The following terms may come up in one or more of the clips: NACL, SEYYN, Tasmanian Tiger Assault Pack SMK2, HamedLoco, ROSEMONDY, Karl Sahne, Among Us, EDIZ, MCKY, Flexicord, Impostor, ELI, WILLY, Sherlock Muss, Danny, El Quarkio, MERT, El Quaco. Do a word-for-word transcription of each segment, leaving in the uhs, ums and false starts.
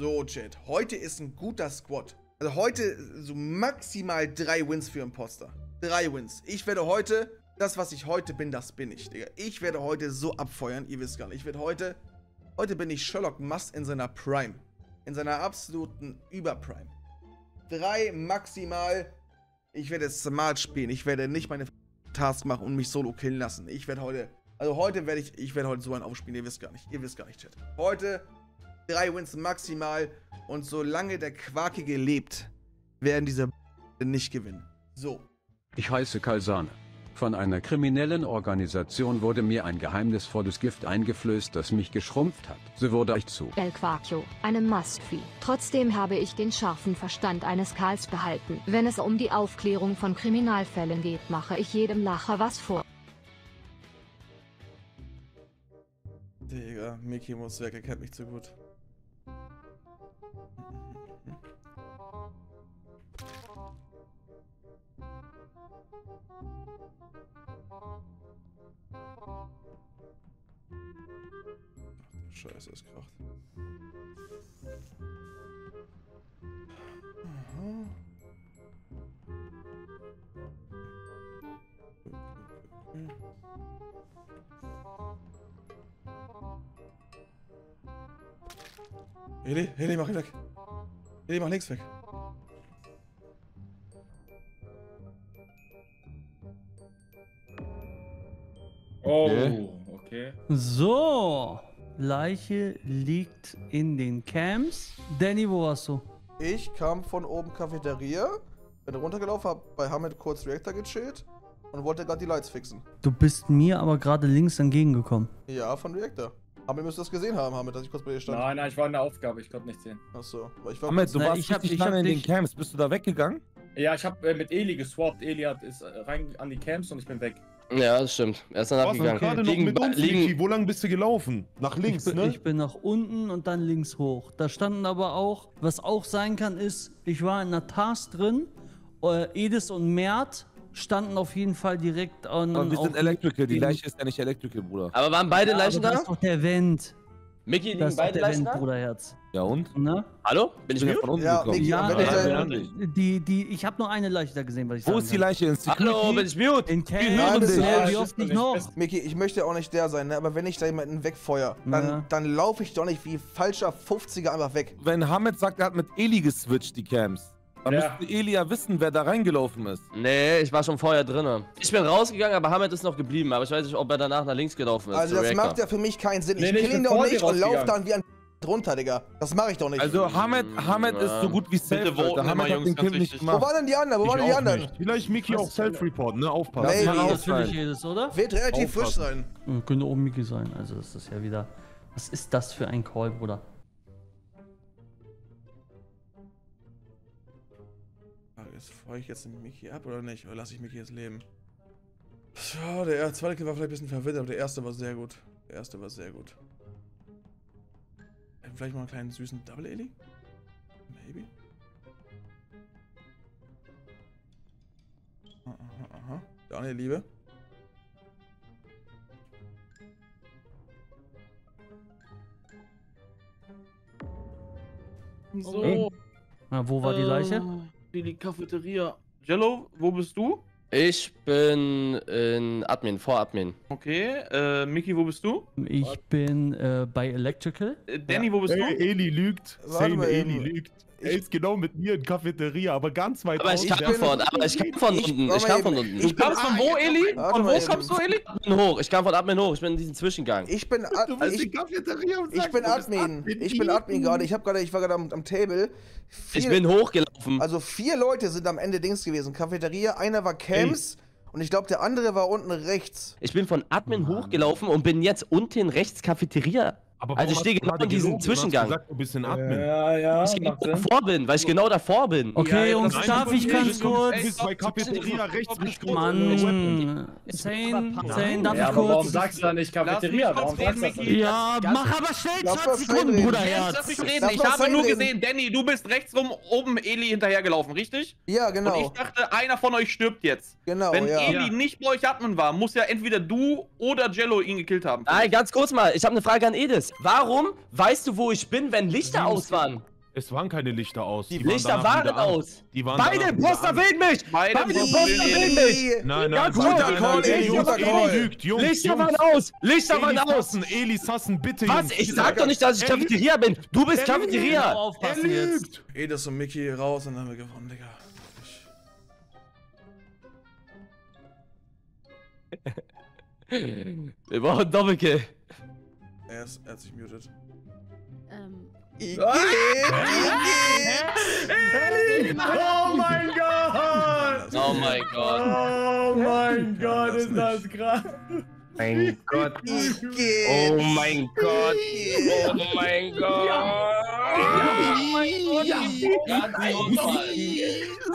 So, Chat, heute ist ein guter Squad. Also heute so maximal drei Wins für Imposter. Drei Wins. Ich werde heute, das was ich heute bin, das bin ich, Digga. Ich werde heute so abfeuern, ihr wisst gar nicht. Ich werde heute, heute bin ich Sherlock Muss in seiner Prime. In seiner absoluten Überprime. Drei maximal. Ich werde smart spielen. Ich werde nicht meine Task machen und mich solo killen lassen. Ich werde heute, also heute werde ich, ich werde heute so einen aufspielen, ihr wisst gar nicht. Ihr wisst gar nicht, Chat. Heute drei Wins maximal und solange der Quakige lebt, werden diese nicht gewinnen. So. Ich heiße Karl Sahne. Von einer kriminellen Organisation wurde mir ein geheimnisvolles Gift eingeflößt, das mich geschrumpft hat. So wurde ich zu El Quarkio, einem Mastvieh. Trotzdem habe ich den scharfen Verstand eines Karls behalten. Wenn es um die Aufklärung von Kriminalfällen geht, mache ich jedem Lacher was vor. Digga, Mickey muss weg, er kennt mich zu gut. Scheiße, es kracht. Aha. Heli, Heli, mach ihn weg. Heli, mach links weg. Oh, okay. So. Leiche liegt in den Camps. Danny, wo warst du? Ich kam von oben Cafeteria, bin runtergelaufen, hab bei Hamed kurz Reactor gechillt und wollte gerade die Lights fixen. Du bist mir aber gerade links entgegengekommen. Ja, von Reactor. Hamed müsste das gesehen haben, Hamed, dass ich kurz bei dir stand. Nein, nein, ich war in der Aufgabe, ich konnte nicht sehen. Achso, weil ich war. Hamed, du warst nicht lange in den Camps, bist du da weggegangen? Ja, ich hab äh, mit Eli geswappt. Eli hat, ist äh, rein an die Camps und ich bin weg. Ja, das stimmt. Er ist danach gegangen. Gerade noch mit uns, Michi. Wo lang bist du gelaufen? Nach links, ich bin, ne? Ich bin nach unten und dann links hoch. Da standen aber auch, was auch sein kann, ist, ich war in einer Task drin. Äh, Edis und Mert standen auf jeden Fall direkt an. Und wir sind Electrical. Die Leiche ist ja nicht Electrical, Bruder. Aber waren beide ja, Leichen da? Das ist doch der Vent. Micky, liegen beide Leichen da? Bruderherz. Ja und? Na? Hallo? Bin ich, ich bin ja von unten ja, gekommen. Ja, ja, ja, die, die, ich habe nur eine Leiche da gesehen, weil ich. Wo sagen ist die Leiche? In Hallo, bin ich mute? In K. Wie oft nicht noch? Micky, ich möchte auch nicht der sein, ne? Aber wenn ich da jemanden wegfeuer, dann, ja. dann laufe ich doch nicht wie falscher fünfziger einfach weg. Wenn Hamed sagt, er hat mit Eli geswitcht, die Camps, dann ja. müsste Eli ja wissen, wer da reingelaufen ist. Nee, ich war schon vorher drin. Ich bin rausgegangen, aber Hamed ist noch geblieben. Aber ich weiß nicht, ob er danach nach links gelaufen ist. Also das Reactor macht ja für mich keinen Sinn. Nee, ich nee, kill ihn doch nicht und laufe dann wie ein drunter, Digga. Das mache ich doch nicht. Also Hamed, Hamed ja. ist so gut wie safe. Bitte Hamed hat den Kill nicht gemacht. Wo waren denn die anderen? Wo ich waren die anderen? Nicht. Vielleicht Mickey auch self-report, ne? Aufpassen. Nee, das kann natürlich jedes, oder? Wird relativ frisch sein. Ja, könnte oben Mickey sein. Also das ist ja wieder... Was ist das für ein Call, Bruder? Feuere ich jetzt Mickey ab oder nicht? Oder lasse ich Mickey jetzt leben? So, der zweite Kill war vielleicht ein bisschen verwirrt, aber der erste war sehr gut. Der erste war sehr gut. Vielleicht mal einen kleinen süßen Double Eli? Maybe? Aha, aha. Daniel, Liebe. So. Hm. Na, wo war die Leiche? Die liegt Cafeteria. Jello, wo bist du? Ich bin in Admin, vor Admin. Okay, äh, Mickey, wo bist du? Ich bin äh, bei Electrical. Äh, Danny, ja. wo bist Ey, du? Eli lügt. SEYYN, Eli lügt. Er ist genau mit mir in Cafeteria, aber ganz weit aber aus. Ich kam von, aber ich kam von ich, unten. Ich kam von unten. Du kamst von wo, Eli? Von wo kommst du, Eli? Ich bin hoch. Ich kam von Admin hoch. Ich bin in diesem Zwischengang. Ich bin Admin. Du bist ich, in Cafeteria und sagst, ich bin Admin. Admin. Ich bin Admin gerade. Ich, grade, ich war gerade am, am Table. Vier, ich bin hochgelaufen. Also vier Leute sind am Ende Dings gewesen. Cafeteria, einer war Camps. Ey. Und ich glaube, der andere war unten rechts. Ich bin von Admin Mann. hochgelaufen und bin jetzt unten rechts Cafeteria. Aber also ich stehe genau in diesem Zwischengang. Gesagt, du bist in Admin. Ja, ja, ich genau davor bin, weil ich genau davor bin. Okay, Jungs, ja, darf ich ganz kurz... Ey, bei Cafeteria rechts mich kurz... Mann, SEYYN, SEYYN, darf ja, ich kurz... Warum sagst du da nicht Cafeteria? Warum sagst du das nicht? Ja, mach aber schnell zwanzig Sekunden, Bruderherz. Lass mich reden. Ich habe nur gesehen, Danny, du bist rechts rum oben Eli hinterhergelaufen, richtig? Ja, genau. Und ich dachte, einer von euch stirbt jetzt. Genau, Wenn ja. Eli nicht bei euch Admin war, muss ja entweder du oder Jello ihn gekillt haben. Nein, ganz kurz mal, ich habe eine Frage an Edis. ist, warum weißt du, wo ich bin, wenn Lichter aus waren? Es waren keine Lichter aus. Die, die Lichter waren aus. Die waren Beide Imposter wählen mich! Beide Imposter wählen mich! Nein, nein, nein, Eli lügt, Jungs. Lichter waren aus! Lichter waren aus! Eli Sassen, bitte, Jungs. Was? Ich sag doch nicht, dass ich Cafeteria bin. Du bist Cafeteria. Er lügt. Edis und Mickey raus und dann haben wir gewonnen, Digga. Wir brauchen Doppelkill. Er, ist, er hat sich muted. Ähm. Igitt, Igitt! Oh mein Gott! Oh mein Gott! Oh mein Gott, ist das krass! Mein Gott! Oh mein Gott! Oh mein Gott!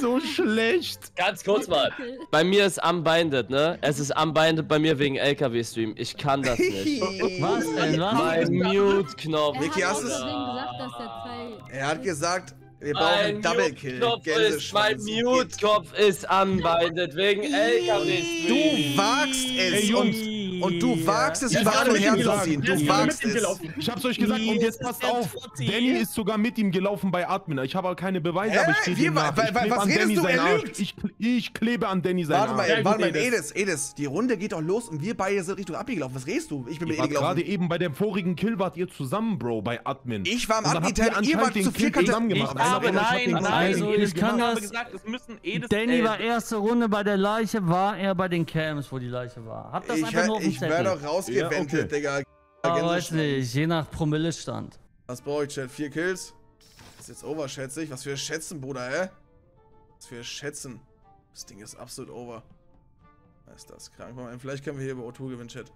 So schlecht! Ganz kurz mal! Bei mir ist unbinded, ne? Es ist unbinded bei mir wegen L K W-Stream. Ich kann das nicht. Was denn? Was? Mein Mute-Knopf. Mickey, hast du es? Er hat gesagt, wir brauchen Double Kill. Mein Mute-Knopf ist unbinded wegen L K W-Stream. Du wagst es und. Und du wagst es, ja, über alle herzuziehen. Du wagst es. Ich hab's euch gesagt, und jetzt passt auf. Danny ist sogar mit ihm gelaufen bei Admin. Ich habe keine Beweise, äh, aber ich klebe nach. Ich klebe was an redest Danny du? Er lügt. Ich, ich klebe an Danny seinen Arsch. Warte mal, warte mal, Edis, Edis. Die Runde geht doch los und wir beide sind Richtung Abi gelaufen. Was redest du? Ich bin mit Edi gelaufen. Gerade eben bei dem vorigen Kill wart ihr zusammen, Bro, bei Admin. Ich war am Admin-Tab, ihr wart zu viel zusammen gemacht. Nein, nein, ich kann das. Danny war erste Runde bei der Leiche, war er bei den Camps, wo die Leiche war. Habt das einfach nur. Ich werde doch rausgewendet, ja, okay. Digga. Aber weiß nicht, je nach Promillestand. Was brauche ich, Chat? Vier Kills? Das ist jetzt over, schätze ich. Was für Schätzen, Bruder, hä? Was für Schätzen. Das Ding ist absolut over. Ist das krank? Vielleicht können wir hier über O zwei gewinnen, Chat.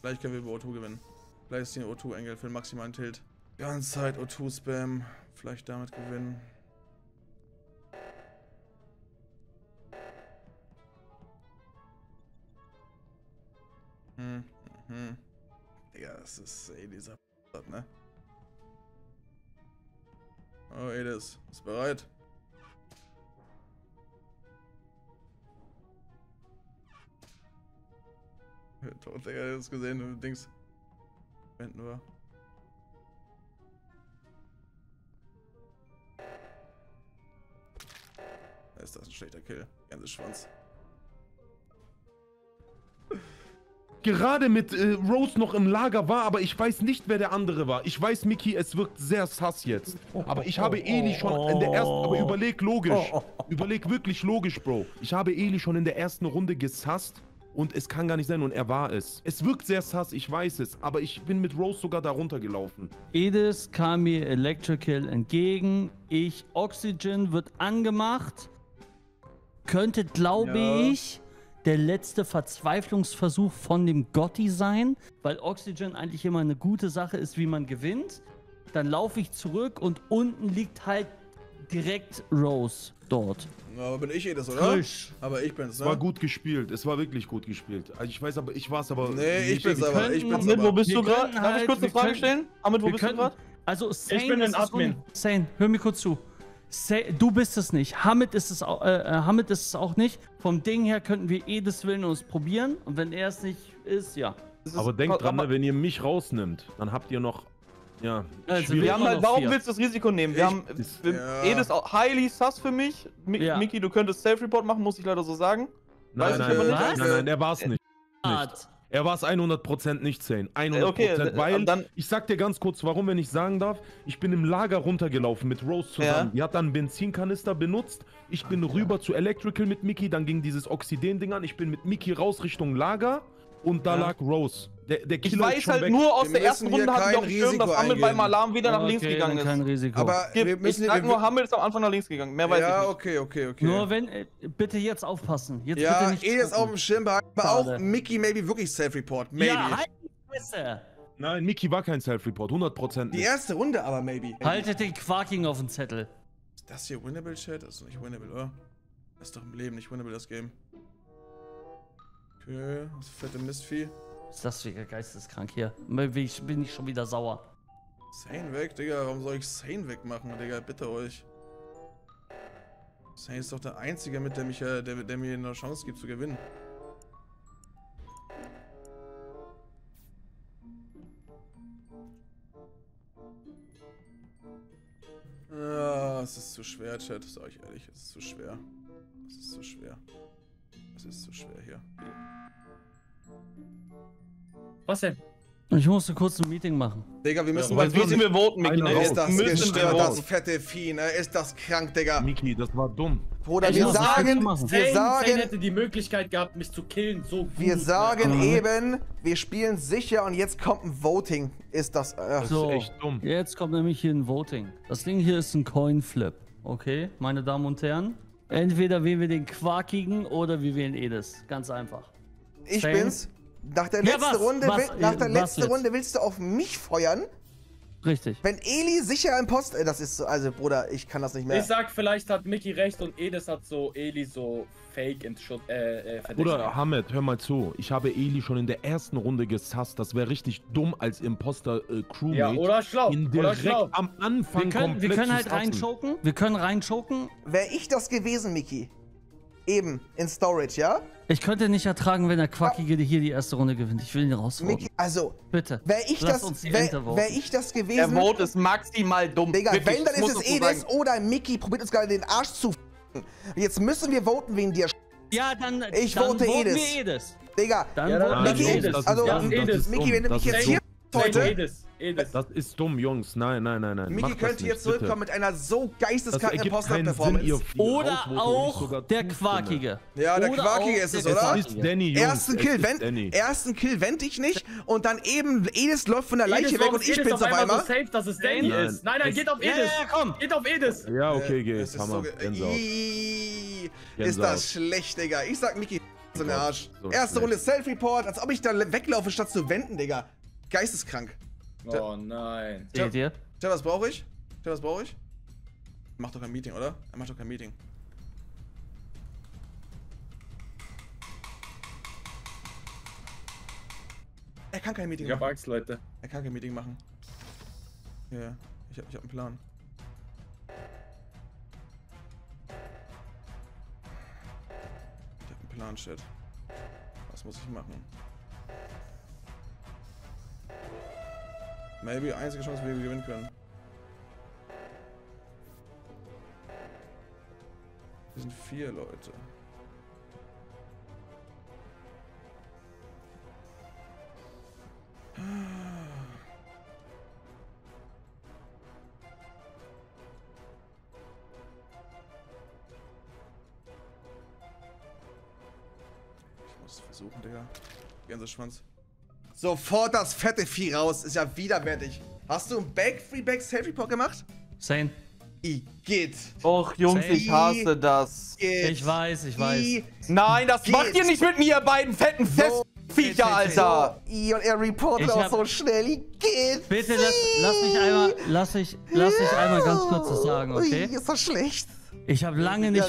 Vielleicht können wir über O zwei gewinnen. Vielleicht ist hier ein O zwei-Engel für den maximalen Tilt. Ganze Zeit O zwei-Spam. Vielleicht damit gewinnen. Hm, hm. Digga, das ist eh dieser P***, ne? Oh, Edis, bist du bereit? Tot, Digga, du hast gesehen, Dings. Wenden wir. Ist das ein schlechter Kill? Ganze Schwanz. Gerade mit äh, Rose noch im Lager war, aber ich weiß nicht, wer der andere war. Ich weiß, Mickey, es wirkt sehr sass jetzt. Aber ich habe Eli schon in der ersten... Aber überleg logisch. Überleg wirklich logisch, Bro. Ich habe Eli schon in der ersten Runde gesasst und es kann gar nicht sein und er war es. Es wirkt sehr sass, ich weiß es, aber ich bin mit Rose sogar darunter gelaufen. Edis kam mir Electrical entgegen. Ich, Oxygen wird angemacht. Könnte, glaube ja. ich... der letzte Verzweiflungsversuch von dem Gotti sein, weil Oxygen eigentlich immer eine gute Sache ist, wie man gewinnt. Dann laufe ich zurück und unten liegt halt direkt Rose dort. Aber bin ich eh das, oder? Frisch. Aber ich bin's, ne? War gut gespielt, es war wirklich gut gespielt. Also ich weiß aber, ich war's aber... Nee, ich bin's aber, ich bin's aber. Wo bist du gerade? Darf ich kurz eine Frage stellen? Amit, wo bist du gerade? Also, Sane, ich bin ein Admin. Sane, hör mir kurz zu. Say, du bist es nicht, Hamed ist es, auch, äh, Hamed ist es auch nicht. Vom Ding her könnten wir eh des Willen uns probieren und wenn er es nicht ist, ja. Ist aber denkt dran, ne, wenn ihr mich rausnimmt, dann habt ihr noch, ja, also wir haben halt, warum vier. willst du das Risiko nehmen? Wir ich, haben wir, ja. Edis auch highly sus für mich. Mi ja. Mickey, du könntest Self-Report machen, muss ich leider so sagen. Nein, nein, nein, nein, nein, nein, er war es nicht. nicht. Er war es hundert Prozent nicht, Sane. hundert Prozent, okay, weil, dann, ich sag dir ganz kurz, warum, wenn ich sagen darf, ich bin im Lager runtergelaufen mit Rose zusammen. Ja. Die hat dann einen Benzinkanister benutzt. Ich bin Ach, rüber ja. zu Electrical mit Mickey, dann ging dieses Oxiden-Ding an. Ich bin mit Mickey raus Richtung Lager und da ja. lag Rose. Der, der ich weiß halt weg. nur, aus wir der ersten Runde hatten wir auf dem Schirm, dass Hamed beim Alarm wieder nach okay, links gegangen ist. Kein Risiko. Aber wir müssen, ich sag nur, Hamed ist am Anfang nach links gegangen. Mehr weiß ja, ich nicht. okay, okay, okay. Nur wenn, bitte jetzt aufpassen. Jetzt ja, bitte nicht eh jetzt auf dem Schirm behalten, aber auch Mickey maybe wirklich Self-Report. Maybe. Ja, halt die Fresse. Nein, Mickey war kein Self-Report, hundert Prozent nicht. Die erste Runde aber maybe. Haltet den Quarking auf den Zettel. Ist das hier winnable, Chat? Das ist nicht winnable, oder? Das ist doch im Leben nicht winnable, das Game. Okay, das fette Mistvieh. Ist das wieder geisteskrank hier? Ich bin nicht schon wieder sauer. Sane weg, Digga. Warum soll ich Sane wegmachen, Digga? Bitte euch. Sane ist doch der Einzige, mit der, mich, der, der mir eine Chance gibt zu gewinnen. Ah, es ist zu schwer, Chat. Sag ich ehrlich, es ist zu schwer. Es ist zu schwer. Es ist zu schwer hier. Was denn? Ich musste kurz ein Meeting machen. Digga, wir müssen ja, mal müssen wir voten, Micky. Ne? Ist das gestört, das fette Vieh, ne? Ist das krank, Digga? Micky, das war dumm. Bruder, wir sagen, wir sagen... hätte die Möglichkeit gehabt, mich zu killen, so gut. Wir sagen eben, wir spielen sicher und jetzt kommt ein Voting. Ist das... Ach, so, das ist echt dumm. Jetzt kommt nämlich hier ein Voting. Das Ding hier ist ein Coinflip, okay? Meine Damen und Herren, entweder wählen wir den Quarkigen oder wir wählen Edis. Ganz einfach. Ich Same. bin's. Nach der, ja, letzten, was, Runde, was, nach der letzten Runde willst du auf mich feuern? Richtig. Wenn Eli sicher ein Post... Das ist so... Also, Bruder, ich kann das nicht mehr... Ich sag, vielleicht hat Micky recht und Edis hat so... Eli so fake in Schutz... Äh, äh, Bruder, Hamed, hör mal zu. Ich habe Eli schon in der ersten Runde gesasst. Das wäre richtig dumm als Imposter-Crewmate. Äh, ja, oder schlau. In oder schlau. Am Anfang wir können, wir können halt reinchoken. Wir können reinchoken. Wäre ich das gewesen, Micky? Eben, in Storage, ja? Ich könnte nicht ertragen, wenn der Quackige hier die erste Runde gewinnt. Ich will ihn rausholen. Also, bitte. Wäre ich, wär, wär ich das gewesen... Der Vote ist maximal dumm. Digga, wirklich, wenn, dann ist es Edis oder Micky. Probiert uns gerade den Arsch zu f***en. Jetzt müssen wir voten wegen dir. Ja, dann... Ich dann vote Edis. Wir Edis. Digga, dann ja, Micky, das also, das ist, das ist Micky, wenn du mich jetzt hier heute... Edis. Edis. Das ist dumm, Jungs. Nein, nein, nein, nein. Micky könnte jetzt zurückkommen mit einer so geisteskranken Post-Performance. Oder auch der Quarkige. Ja, der Quarkige ist es, oder? Ersten Kill, wenn, ersten Kill wende ich nicht und dann eben Edis läuft von der Leiche weg und ich bin's auf einmal. Safe, dass es Danny ist. Nein, nein, geht auf Edis. Ja, komm, geht auf Edis. Ja, okay, geht. Hammer. Ist das schlecht, Digga. Ich sag Micky in den Arsch. Erste Runde Self-Report, als ob ich da weglaufe statt zu wenden, Digga. Geisteskrank. Oh nein. Seht ihr? Tja, was brauche ich? Tja, was brauche ich? Er macht doch kein Meeting, oder? Er macht doch kein Meeting. Er kann kein Meeting machen. Ich hab Angst, Leute. Er kann kein Meeting machen. Ja, yeah. ich, hab, ich hab einen Plan. Ich hab einen Plan, Shit. Was muss ich machen? Maybe einzige Chance, wie wir gewinnen können. Wir sind vier Leute. Ich muss versuchen, Digga. Gänseschwanz. Sofort das fette Vieh raus, ist ja widerwärtig. Hast du ein Back-Free-Back-Selfie-Pop gemacht? Sane. I geht. Och, Jungs, Sane. Ich hasse das. Geht. Ich weiß, ich weiß. I Nein, das geht. Macht ihr nicht mit mir, beiden fetten so Viecher, Alter. So. I und er reportet auch so schnell. I geht. Bitte, lass, lass mich einmal, lass ich, lass ich einmal ganz kurz was sagen, okay? I, ist das schlecht? Ich habe lange, ja,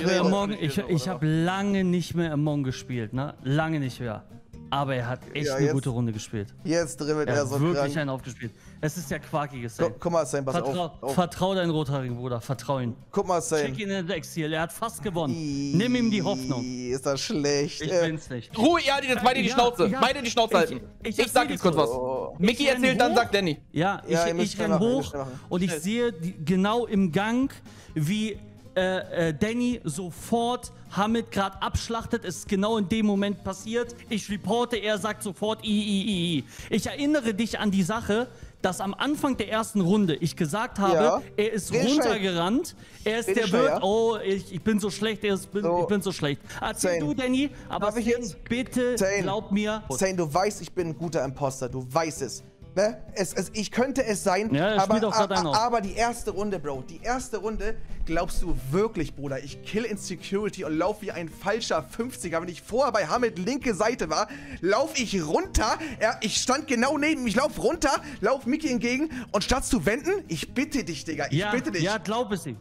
ich, ich hab lange nicht mehr Among gespielt, ne? Lange nicht mehr. Aber er hat echt ja, eine jetzt, gute Runde gespielt. Jetzt dribbelt er, er so wirklich krank. Einen aufgespielt. Es ist der Quarkige, Seyyn. Guck mal, Seyyn, pass Vertrau, auf, auf. Vertrau deinen rothaarigen Bruder, vertrau ihn. Guck mal, Seyyn. Schick ihn in den Exil, er hat fast gewonnen. Iiii, nimm ihm die Hoffnung. Ist das schlecht. Ich äh. bin's nicht. Ruhe, ihr haltet jetzt beide die Schnauze. Ja, beide die Schnauze ich, halten. Ich, ich, ich sag jetzt kurz was. Oh. Micky erzählt, hoch, dann sagt Danny. Ja, ich, ja, ich, ich renn hoch und ich sehe die, genau im Gang, wie... Äh, äh, Danny sofort Hamed gerade abschlachtet, ist genau in dem Moment passiert. Ich reporte, er sagt sofort I, I, I, I. Ich erinnere dich an die Sache, dass am Anfang der ersten Runde ich gesagt habe, ja. er ist Geh runtergerannt, schnell. er ist Geh der Wirt, ja. oh, ich, ich bin so schlecht, er ist, bin, so. ich bin so schlecht. Erzähl Seyyn. du, Danny, aber Seyyn, jetzt? bitte Seyyn. glaub mir. Seyyn, du weißt, ich bin ein guter Imposter, du weißt es. Ne? Es, es, ich könnte es Seyyn, ja, aber, a, a, aber die erste Runde, Bro, die erste Runde, glaubst du wirklich, Bruder, ich kill in Security und lauf wie ein falscher fünfziger, wenn ich vorher bei Hamed linke Seite war, lauf ich runter, ja, ich stand genau neben, ich lauf runter, lauf Micky entgegen und statt zu wenden, ich bitte dich, Digga, ich ja, bitte dich. Ja, glaub es ihm.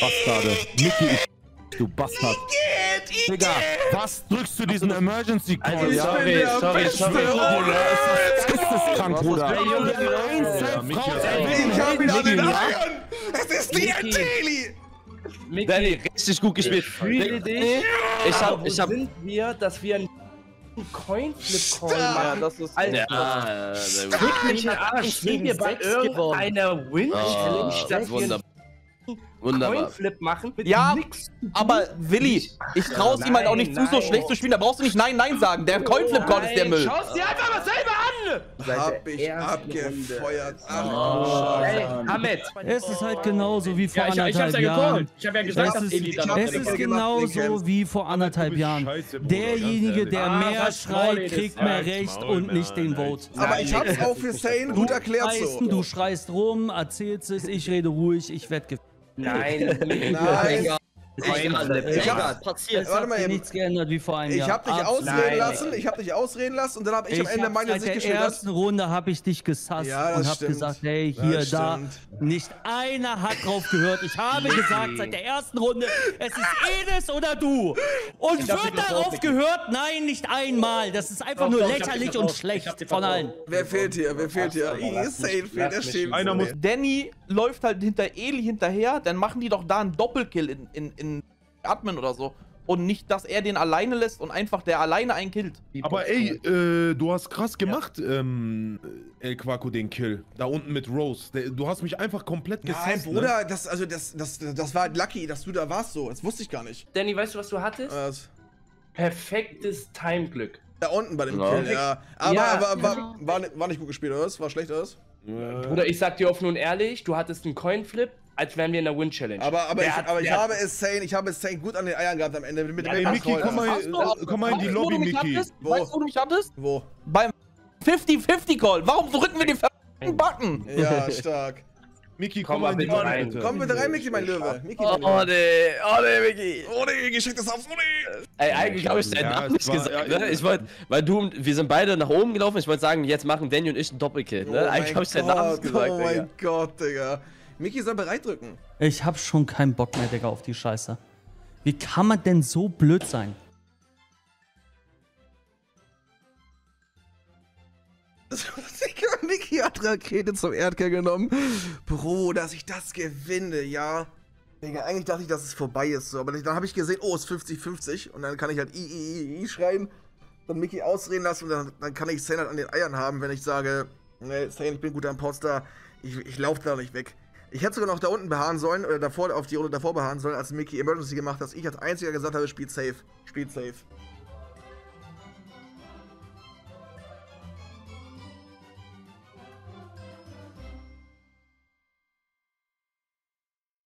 Bastarde, Micky, ich... Du Bastard. Igitt, Digga, was drückst du diesen Emergency Call? Also, ja, sorry, der sorry, sorry, sorry, Bruder. Es ist das krank, Bruder. Hey, Junge, nein, ich hab ihn an den Eiern. Es ist die Anteli. Danny, richtig gut gespielt. Ich fühle dich. Ich hab, ich hab. Sind wir, dass wir ein Coinflip-Coin machen? Das ist wirklich ein Arsch. Ich bin hier bei irgendeiner Win-Challenge. Das ist wunderbar. Wunderbar. Coinflip machen? Ja, aber Willi, ich traue ihm halt auch nicht zu, so schlecht zu spielen. Da brauchst du nicht Nein, Nein sagen. Der Coinflip-Gott ist der Müll. Schau's dir einfach mal selber an! Hab ich abgefeuert. Hamed. Es ist halt genauso wie vor anderthalb Jahren. Ich hab ja gesagt, dass Eli da noch Es ist genauso wie vor anderthalb Jahren. Derjenige, der mehr schreit, kriegt mehr Recht und nicht den Vote. Aber ich hab's auch für Sane gut erklärt so. Du schreist rum, erzählst es, ich rede ruhig, ich werd gefickt. Nein, nein. Ich, ich, ich habe passiert. Warte mal, nichts geändert wie vor einem Jahr. Ich habe dich ausreden nein, lassen. Nein. Ich habe dich ausreden lassen und dann habe ich, ich am Ende meine Sicht geschildert. In der ersten Runde habe ich dich gesasst ja, und habe gesagt, hey, hier, das da. Stimmt. Nicht einer hat drauf gehört. Ich habe gesagt seit der ersten Runde, es ist Edis oder du. Und ich wird darauf gehört? Nein, nicht einmal. Das ist einfach doch, nur doch, lächerlich und schlecht von allen. Wer fehlt hier? Wer fehlt hier? Danny läuft halt hinter Eli hinterher. Dann machen die doch da einen Doppelkill in in Admin oder so. Und nicht, dass er den alleine lässt und einfach der alleine einen killt. Aber ey, äh, du hast krass gemacht, ja. ähm, El Quaco den Kill. Da unten mit Rose. Der, du hast mich einfach komplett gesasst. Nein, Bruder, ne? das, also das, das, das war lucky, dass du da warst so. Das wusste ich gar nicht. Danny, weißt du, was du hattest? Was? Perfektes Timeglück. Da unten bei dem ja. Kill, ja. Aber, ja. aber, aber ja. War, war, war nicht gut gespielt, oder? War schlecht, oder? Ja. Bruder, ich sag dir offen und ehrlich, du hattest einen Coinflip. Als wären wir in der Win-Challenge. Aber, aber, ich, hat, aber ich, habe es Sane, ich habe es Sane gut an den Eiern gehabt am Ende. Mit ja, Micky, komm mal, du, äh, komm mal in die Lobby, Micky. Weißt du, wo du mich hattest? Wo? Beim fifty fifty Call. Warum drücken wir den verdammten Button? Ja, stark. Micky, komm, komm mal in die Lobby, rein. Bitte. Komm bitte rein, Micky, mein Löwe. Micky, oh, oh, nee. Oh, nee, Micky. Oh, nee, geschickt das auf. Oh, nee. Ey, eigentlich habe ich deinen Namen ja, nicht war, gesagt, ja, ne? Ich wollte, weil du, wir sind beide nach oben gelaufen. Ich wollte sagen, jetzt machen Danny und ich einen Doppelkill, ne? Eigentlich habe ich deinen Namen nicht gesagt, Oh, mein Gott, Digga. Micky soll bereit drücken. Ich hab schon keinen Bock mehr, Digga, auf die Scheiße. Wie kann man denn so blöd sein? Micky hat Rakete zum Erdkern genommen. Bro, dass ich das gewinne, ja. Digga, eigentlich dachte ich, dass es vorbei ist. So. Aber dann habe ich gesehen, oh, es ist fünfzig fünfzig. Und dann kann ich halt I, I, I, I schreien. Dann Micky ausreden lassen. Und dann, dann kann ich Sane halt an den Eiern haben, wenn ich sage, nee, Sane, ich bin gut am Poster. Ich, ich laufe da nicht weg. Ich hätte sogar noch da unten beharren sollen, oder davor auf die Runde davor beharren sollen, als Micky Emergency gemacht hat, dass ich als einziger gesagt habe, spielt safe. Spielt safe.